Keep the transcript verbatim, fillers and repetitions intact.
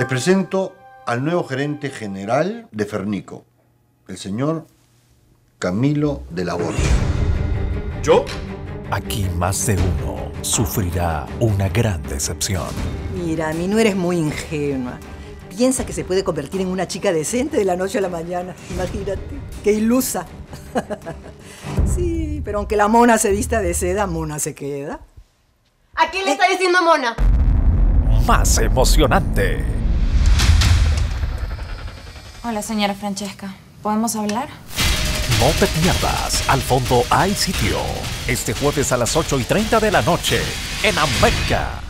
Les presento al nuevo gerente general de Fernico, el señor Camilo de la Borja. ¿Yo? Aquí más de uno sufrirá una gran decepción. Mira, a mí no eres muy ingenua. Piensa que se puede convertir en una chica decente de la noche a la mañana. Imagínate, qué ilusa. Sí, pero aunque la mona se vista de seda, mona se queda. ¿A quién le está diciendo mona? Más emocionante. Hola, señora Francesca. ¿Podemos hablar? No te pierdas Al Fondo Hay Sitio, este jueves a las ocho y treinta de la noche en América.